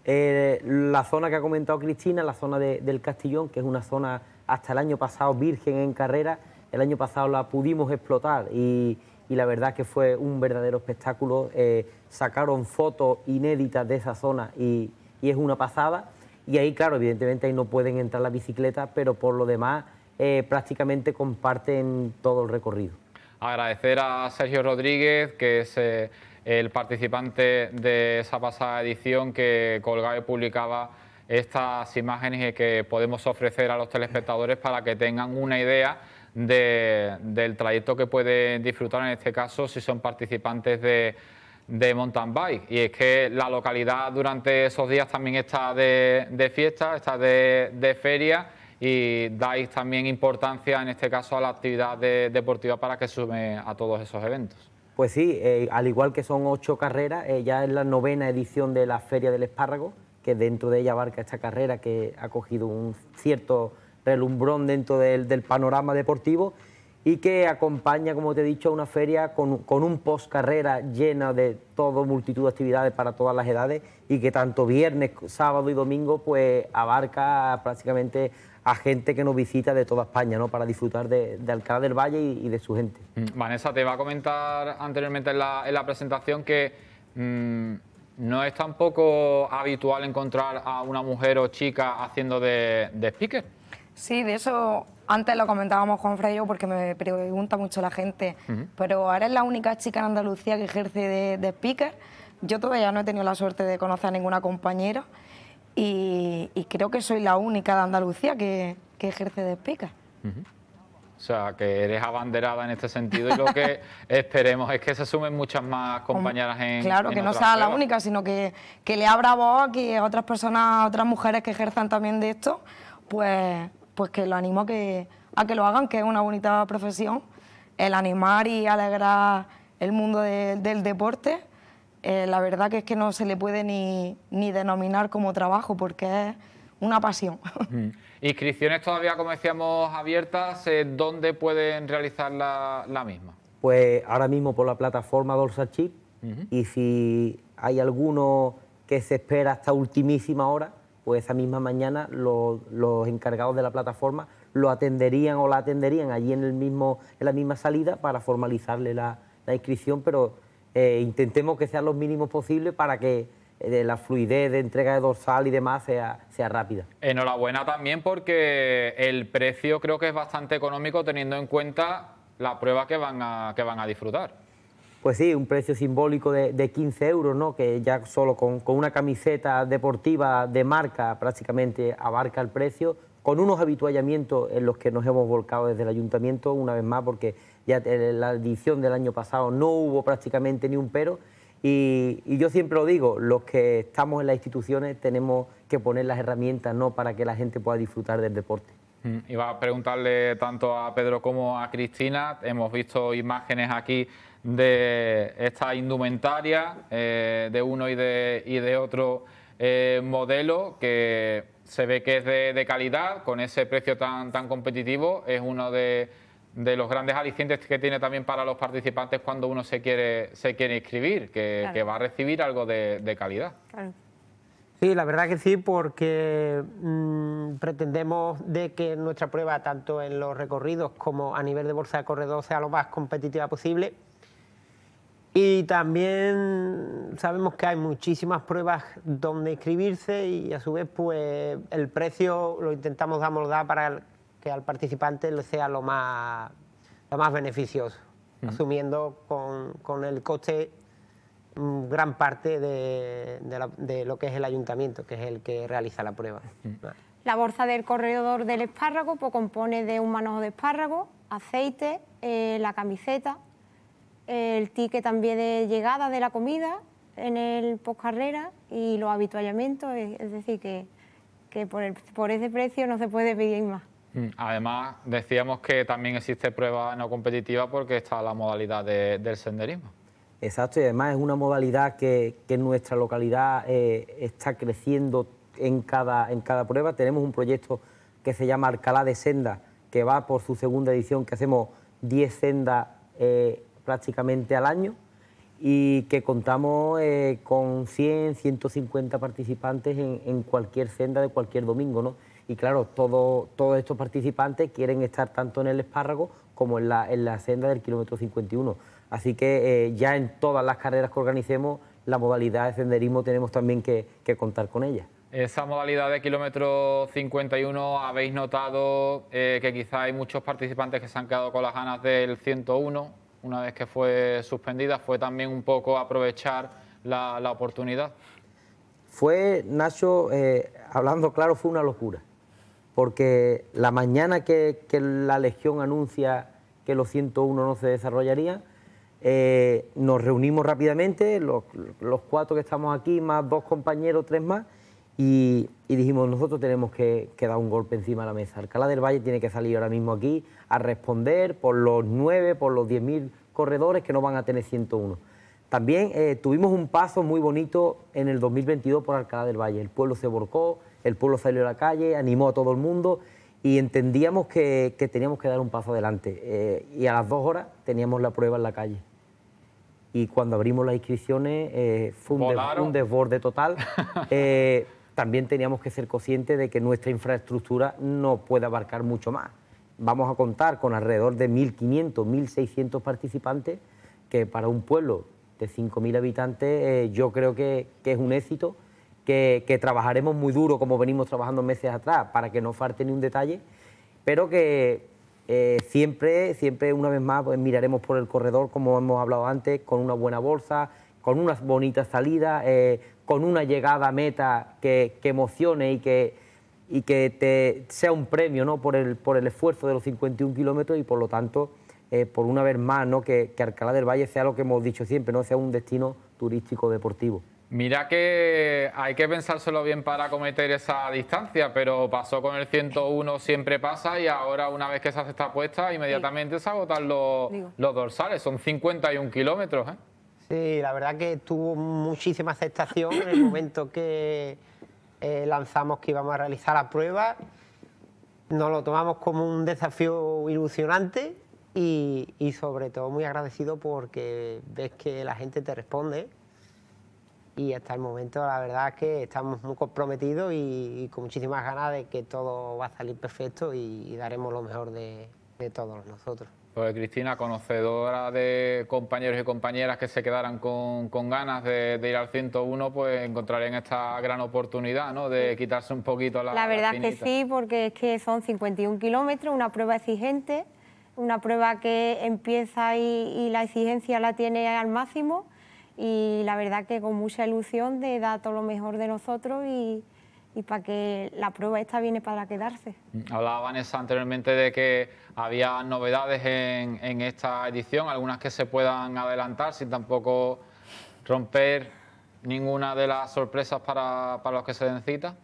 Eh, la zona que ha comentado Cristina, la zona de, del Castillón, que es una zona hasta el año pasado virgen en carrera, el año pasado la pudimos explotar y, y la verdad que fue un verdadero espectáculo. Eh, sacaron fotos inéditas de esa zona y, y es una pasada. Y ahí, claro, evidentemente ahí no pueden entrar las bicicletas, pero por lo demás Eh, prácticamente comparten todo el recorrido. Agradecer a Sergio Rodríguez, que es eh, el participante de esa pasada edición que colgaba y publicaba estas imágenes y que podemos ofrecer a los telespectadores para que tengan una idea de, del trayecto que pueden disfrutar, en este caso, si son participantes de, de mountain bike. Y es que la localidad durante esos días también está de, de fiesta, está de, de feria, y dais también importancia, en este caso, a la actividad de, deportiva para que sume a todos esos eventos. Pues sí, eh, al igual que son ocho carreras, eh, ya es la novena edición de la Feria del Espárrago, que dentro de ella abarca esta carrera que ha cogido un cierto relumbrón dentro del, del panorama deportivo y que acompaña, como te he dicho, a una feria con, con un post-carrera llena de todo, multitud de actividades para todas las edades y que tanto viernes, sábado y domingo pues abarca prácticamente a gente que nos visita de toda España, ¿no?, para disfrutar de, de Alcalá del Valle y, y de su gente. Vanessa, te va a comentar anteriormente en la, en la presentación que mmm, no es tampoco habitual encontrar a una mujer o chica haciendo de, de speaker. Sí, de eso antes lo comentábamos con Freyo porque me pregunta mucho la gente, uh-huh. pero ahora es la única chica en Andalucía que ejerce de, de speaker. Yo todavía no he tenido la suerte de conocer a ninguna compañera. Y, y creo que soy la única de Andalucía que, que ejerce de speaker. Uh-huh. O sea, que eres abanderada en este sentido y lo que esperemos es que se sumen muchas más compañeras en Claro, en que no sea pruebas. La única, sino que, que le abra voz a que otras personas, otras mujeres que ejerzan también de esto, pues, pues que lo animo a que, a que lo hagan, que es una bonita profesión, el animar y alegrar el mundo de, del deporte. Eh, la verdad que es que no se le puede ni, ni denominar como trabajo porque es una pasión. Mm. Inscripciones todavía, como decíamos, abiertas. Eh, ¿Dónde pueden realizar la, la misma? Pues ahora mismo por la plataforma Dorsal Chip. Uh-huh. Y si hay alguno que se espera hasta ultimísima hora, pues esa misma mañana los, los encargados de la plataforma lo atenderían o la atenderían allí en, el mismo, en la misma salida para formalizarle la, la inscripción, pero Eh, intentemos que sean los mínimos posibles para que eh, de la fluidez de entrega de dorsal y demás sea, sea rápida. Enhorabuena también porque el precio creo que es bastante económico teniendo en cuenta la prueba que van a, que van a disfrutar. Pues sí, un precio simbólico de, de quince euros, ¿no?, que ya solo con, con una camiseta deportiva de marca prácticamente abarca el precio, con unos habituallamientos en los que nos hemos volcado desde el ayuntamiento una vez más porque ya en la edición del año pasado no hubo prácticamente ni un pero y, y yo siempre lo digo, los que estamos en las instituciones tenemos que poner las herramientas, ¿no?, para que la gente pueda disfrutar del deporte. Iba a preguntarle tanto a Pedro como a Cristina, hemos visto imágenes aquí de esta indumentaria eh, de uno y de, y de otro eh, modelo que se ve que es de, de calidad, con ese precio tan, tan competitivo, es uno de de los grandes alicientes que tiene también para los participantes cuando uno se quiere se quiere inscribir, que, claro, que va a recibir algo de, de calidad. Claro. Sí, la verdad que sí, porque mmm, pretendemos de que nuestra prueba, tanto en los recorridos como a nivel de bolsa de corredor, sea lo más competitiva posible. Y también sabemos que hay muchísimas pruebas donde inscribirse y a su vez pues el precio lo intentamos amoldar para el que al participante le sea lo más, lo más beneficioso, uh-huh. asumiendo con, con el coste um, gran parte de, de, la, de lo que es el ayuntamiento, que es el que realiza la prueba. Uh-huh. La bolsa del corredor del espárrago pues, compone de un manojo de espárrago, aceite, eh, la camiseta, el ticket también de llegada de la comida en el postcarrera y los habituallamientos, es decir, que, que por, el, por ese precio no se puede pedir más. Además, decíamos que también existe prueba no competitiva porque está la modalidad de, del senderismo. Exacto, y además es una modalidad que, que en nuestra localidad eh, está creciendo en cada, en cada prueba. Tenemos un proyecto que se llama Alcalá de Sendas, que va por su segunda edición, que hacemos diez sendas eh, prácticamente al año y que contamos eh, con cien, ciento cincuenta participantes en, en cualquier senda de cualquier domingo, ¿no? Y claro, todo, todos estos participantes quieren estar tanto en el espárrago como en la, en la senda del kilómetro cincuenta y uno. Así que eh, ya en todas las carreras que organicemos, la modalidad de senderismo tenemos también que, que contar con ella. Esa modalidad de kilómetro cincuenta y uno, habéis notado eh, que quizá hay muchos participantes que se han quedado con las ganas del ciento uno, una vez que fue suspendida, fue también un poco aprovechar la, la oportunidad. Fue, Nacho, eh, hablando claro, fue una locura, porque la mañana que, que la Legión anuncia que los ciento uno no se desarrollarían, eh, nos reunimos rápidamente, los, los cuatro que estamos aquí, más dos compañeros, tres más, Y, y dijimos, nosotros tenemos que, que dar un golpe encima de la mesa. Alcalá del Valle tiene que salir ahora mismo aquí a responder por los nueve, por los diez mil corredores que no van a tener ciento uno. También eh, tuvimos un paso muy bonito en el dos mil veintidós por Alcalá del Valle. El pueblo se volcó, el pueblo salió a la calle, animó a todo el mundo y entendíamos que, que teníamos que dar un paso adelante. Eh, y a las dos horas teníamos la prueba en la calle. Y cuando abrimos las inscripciones eh, fue un, des un desborde total. Eh, también teníamos que ser conscientes de que nuestra infraestructura no puede abarcar mucho más. Vamos a contar con alrededor de mil quinientos, mil seiscientos participantes, que para un pueblo de cinco mil habitantes eh, yo creo que, que es un éxito, que, que trabajaremos muy duro como venimos trabajando meses atrás para que no falte ni un detalle, pero que eh, siempre, siempre una vez más pues, miraremos por el corredor, como hemos hablado antes, con una buena bolsa, con unas bonitas salidas, eh, con una llegada a meta que, que emocione y que, y que te sea un premio, ¿no?, por, el, por el esfuerzo de los cincuenta y uno kilómetros y por lo tanto, eh, por una vez más, ¿no?, que, que Alcalá del Valle sea lo que hemos dicho siempre, ¿no?, sea un destino turístico deportivo. Mira que hay que pensárselo bien para acometer esa distancia, pero pasó con el ciento uno, siempre pasa, y ahora una vez que se hace esta apuesta, inmediatamente sí. se agotan los, los dorsales, son cincuenta y uno kilómetros, ¿eh? Sí, la verdad que tuvo muchísima aceptación en el momento que eh, lanzamos que íbamos a realizar la prueba. Nos lo tomamos como un desafío ilusionante y, y sobre todo muy agradecido porque ves que la gente te responde y hasta el momento la verdad que estamos muy comprometidos y, y con muchísimas ganas de que todo va a salir perfecto y, y daremos lo mejor de, de todos nosotros. Pues Cristina, conocedora de compañeros y compañeras que se quedaran con, con ganas de, de ir al ciento uno, pues encontrarían esta gran oportunidad, ¿no?, de quitarse un poquito la... La verdad es que sí, porque es que son cincuenta y uno kilómetros, una prueba exigente, una prueba que empieza y, y la exigencia la tiene al máximo y la verdad que con mucha ilusión de dar todo lo mejor de nosotros y... y para que la prueba esta viene para quedarse. Hablaba Vanessa anteriormente de que había novedades en, en esta edición, algunas que se puedan adelantar sin tampoco romper ninguna de las sorpresas para, para los que se den cita.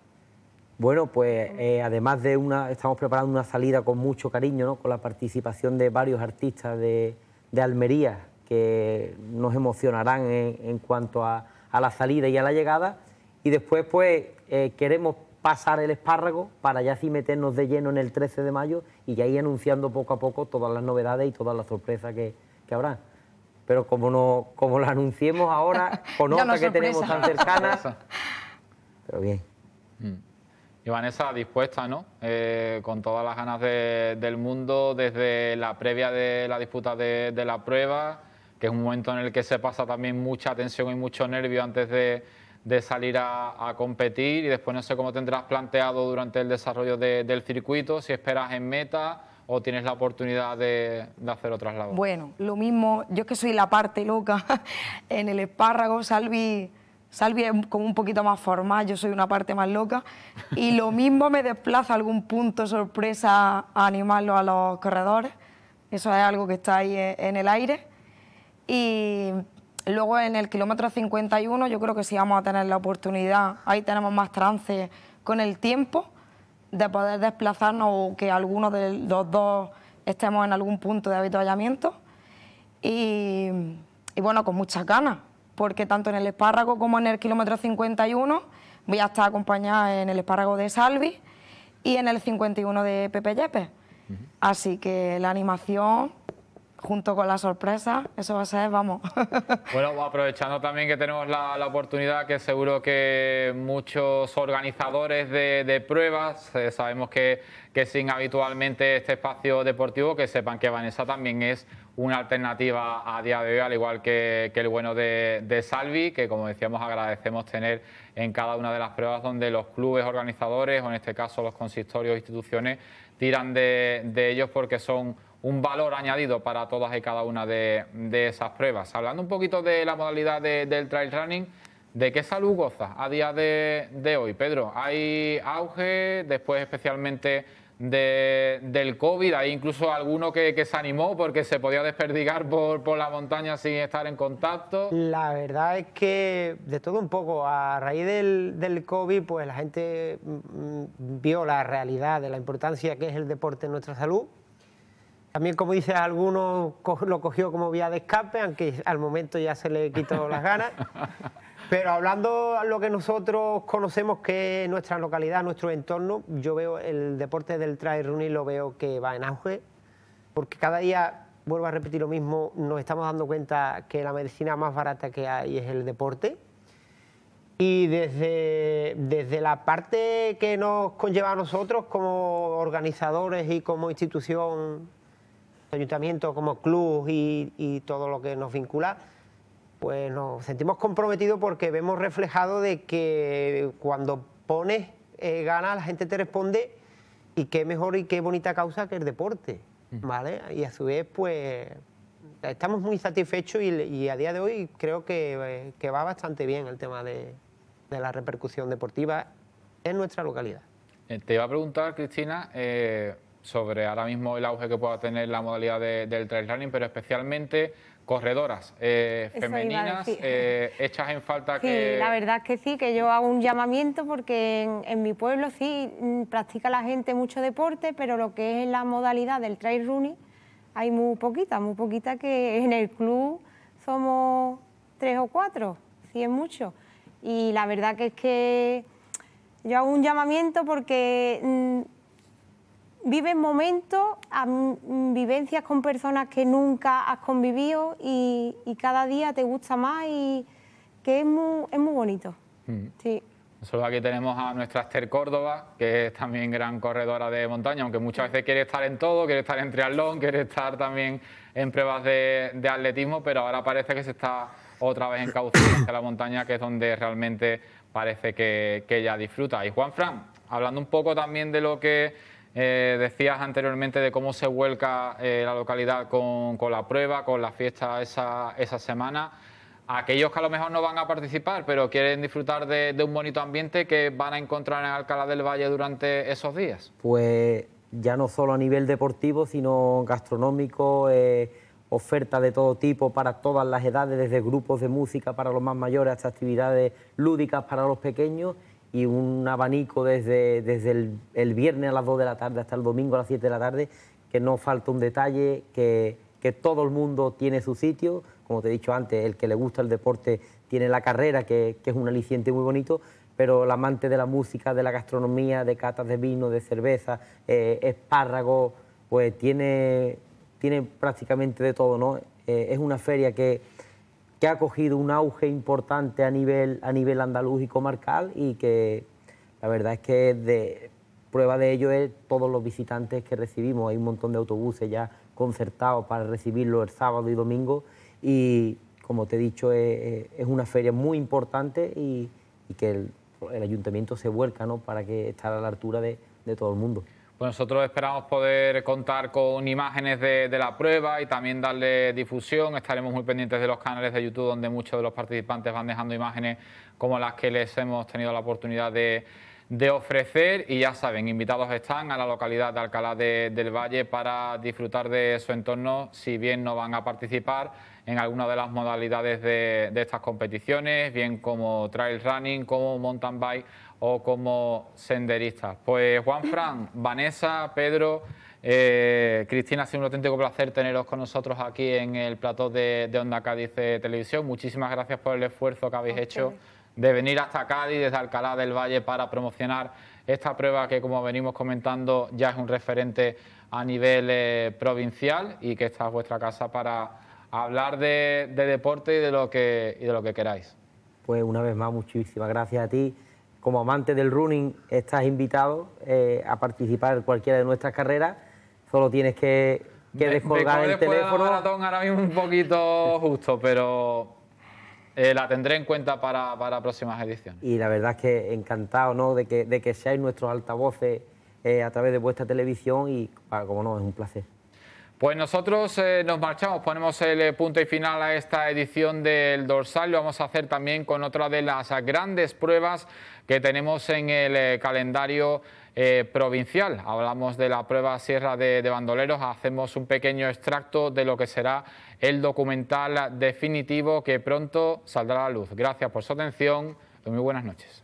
Bueno, pues eh, además de una, estamos preparando una salida con mucho cariño, ¿no?, con la participación de varios artistas de, de Almería que nos emocionarán en, en cuanto a, a la salida y a la llegada. Y después, pues, eh, queremos pasar el espárrago para ya sí meternos de lleno en el trece de mayo y ya ir anunciando poco a poco todas las novedades y todas las sorpresas que, que habrá. Pero como no, como lo anunciemos ahora, con otra no que sorpresa. tenemos tan cercana... Pero bien. Y Vanessa, dispuesta, ¿no?, eh, con todas las ganas de, del mundo, desde la previa de la disputa de, de la prueba, que es un momento en el que se pasa también mucha tensión y mucho nervio antes de... de salir a, a competir y después no sé cómo tendrás planteado durante el desarrollo de, del circuito, si esperas en meta o tienes la oportunidad de, de hacer otras labores. Bueno, lo mismo, yo es que soy la parte loca en el espárrago, Salvi Salvi es como un poquito más formal, yo soy una parte más loca, y lo mismo me desplaza a algún punto sorpresa a animarlo a los corredores, eso es algo que está ahí en el aire. Y luego en el kilómetro cincuenta y uno yo creo que sí vamos a tener la oportunidad, ahí tenemos más trance con el tiempo, de poder desplazarnos o que alguno de los dos estemos en algún punto de avituallamiento. Y, y bueno, con muchas ganas, porque tanto en el Espárrago como en el kilómetro cincuenta y uno voy a estar acompañada en el Espárrago de Salvi y en el cincuenta y uno de Pepe Yepes. Uh-huh. Así que la animación, junto con la sorpresa, eso va a ser, vamos. Bueno, aprovechando también que tenemos la, la oportunidad, que seguro que muchos organizadores de, de pruebas, eh, sabemos que, que siguen habitualmente este espacio deportivo, que sepan que Vanessa también es una alternativa a día de hoy, al igual que, que el bueno de, de Salvi, que como decíamos agradecemos tener en cada una de las pruebas donde los clubes organizadores, o en este caso los consistorios, instituciones, tiran de, de ellos porque son un valor añadido para todas y cada una de, de esas pruebas. Hablando un poquito de la modalidad de, del trail running, ¿de qué salud goza a día de, de hoy, Pedro? Hay auge, después especialmente de, del COVID, hay incluso alguno que, que se animó porque se podía desperdigar por, por la montaña sin estar en contacto. La verdad es que de todo un poco, a raíz del, del COVID, pues la gente mm, vio la realidad de la importancia que es el deporte en nuestra salud. También, como dices, algunos lo cogió como vía de escape, aunque al momento ya se le quitó las ganas. Pero hablando de lo que nosotros conocemos, que es nuestra localidad, nuestro entorno, yo veo el deporte del trail running, lo veo que va en auge, porque cada día, vuelvo a repetir lo mismo, nos estamos dando cuenta que la medicina más barata que hay es el deporte. Y desde, desde la parte que nos conlleva a nosotros como organizadores y como institución, ayuntamiento, como club y, y todo lo que nos vincula, pues nos sentimos comprometidos porque vemos reflejado de que cuando pones eh, ganas la gente te responde, y qué mejor y qué bonita causa que el deporte, ¿vale? Y a su vez, pues estamos muy satisfechos y, y a día de hoy creo que, que va bastante bien el tema de, de la repercusión deportiva en nuestra localidad. Te iba a preguntar, Cristina, eh... sobre ahora mismo el auge que pueda tener la modalidad de, del trail running, pero especialmente corredoras eh, femeninas, eh, hechas en falta. Sí, que... la verdad es que sí, que yo hago un llamamiento porque en, en mi pueblo sí practica la gente mucho deporte, pero lo que es la modalidad del trail running hay muy poquita, muy poquita, que en el club somos tres o cuatro, sí es mucho. Y la verdad que es que yo hago un llamamiento porque... Mmm, vives momentos, vivencias con personas que nunca has convivido y, y cada día te gusta más, y que es muy, es muy bonito. Mm. Sí. Nosotros aquí tenemos a nuestra Esther Córdoba, que es también gran corredora de montaña, aunque muchas veces quiere estar en todo, quiere estar en triatlón, quiere estar también en pruebas de, de atletismo, pero ahora parece que se está otra vez encauzando hacia la montaña, que es donde realmente parece que, que ella disfruta. Y Juanfran, hablando un poco también de lo que... Eh, decías anteriormente de cómo se vuelca eh, la localidad con, con la prueba, con la fiesta esa, esa semana. Aquellos que a lo mejor no van a participar, pero quieren disfrutar de, de un bonito ambiente, que van a encontrar en Alcalá del Valle durante esos días. Pues ya no solo a nivel deportivo, sino gastronómico, eh, oferta de todo tipo para todas las edades, desde grupos de música para los más mayores hasta actividades lúdicas para los pequeños, y un abanico desde, desde el, el viernes a las dos de la tarde hasta el domingo a las siete de la tarde, que no falta un detalle, que, que todo el mundo tiene su sitio. Como te he dicho antes, el que le gusta el deporte tiene la carrera, que, que es un aliciente muy bonito, pero el amante de la música, de la gastronomía, de catas de vino, de cerveza, eh, espárragos, pues tiene, tiene prácticamente de todo, ¿no? Eh, es una feria que... que ha cogido un auge importante a nivel, a nivel andaluz y comarcal, y que la verdad es que de, prueba de ello es todos los visitantes que recibimos. Hay un montón de autobuses ya concertados para recibirlo el sábado y domingo, y como te he dicho, es, es una feria muy importante y, y que el, el ayuntamiento se vuelca, ¿no?, para que esté a la altura de, de todo el mundo. Pues nosotros esperamos poder contar con imágenes de, de la prueba y también darle difusión. Estaremos muy pendientes de los canales de YouTube, donde muchos de los participantes van dejando imágenes como las que les hemos tenido la oportunidad de, de ofrecer. Y ya saben, invitados están a la localidad de Alcalá de, del Valle para disfrutar de su entorno, si bien no van a participar en alguna de las modalidades de, de estas competiciones, bien como trail running, como mountain bike o como senderistas. Pues Juanfran, Vanessa, Pedro, eh, Cristina, ha sido un auténtico placer teneros con nosotros aquí en el plató de, de Onda Cádiz de Televisión. Muchísimas gracias por el esfuerzo que habéis okay. hecho de venir hasta Cádiz desde Alcalá del Valle para promocionar esta prueba que, como venimos comentando, ya es un referente a nivel eh, provincial, y que esta es vuestra casa para hablar de, de deporte y de, lo que, y de lo que queráis. Pues una vez más, muchísimas gracias a ti. Como amante del running, estás invitado eh, a participar en cualquiera de nuestras carreras. Solo tienes que, que descolgar el teléfono. Me maratón ahora mismo un poquito justo, pero eh, la tendré en cuenta para, para próximas ediciones. Y la verdad es que encantado, ¿no?, de que, de que seáis nuestros altavoces eh, a través de vuestra televisión, y, ah, como no, es un placer. Pues nosotros eh, nos marchamos, ponemos el eh, punto y final a esta edición del Dorsal. Lo vamos a hacer también con otra de las grandes pruebas que tenemos en el eh, calendario eh, provincial. Hablamos de la prueba Sierra de, de Bandoleros, hacemos un pequeño extracto de lo que será el documental definitivo que pronto saldrá a la luz. Gracias por su atención y muy buenas noches.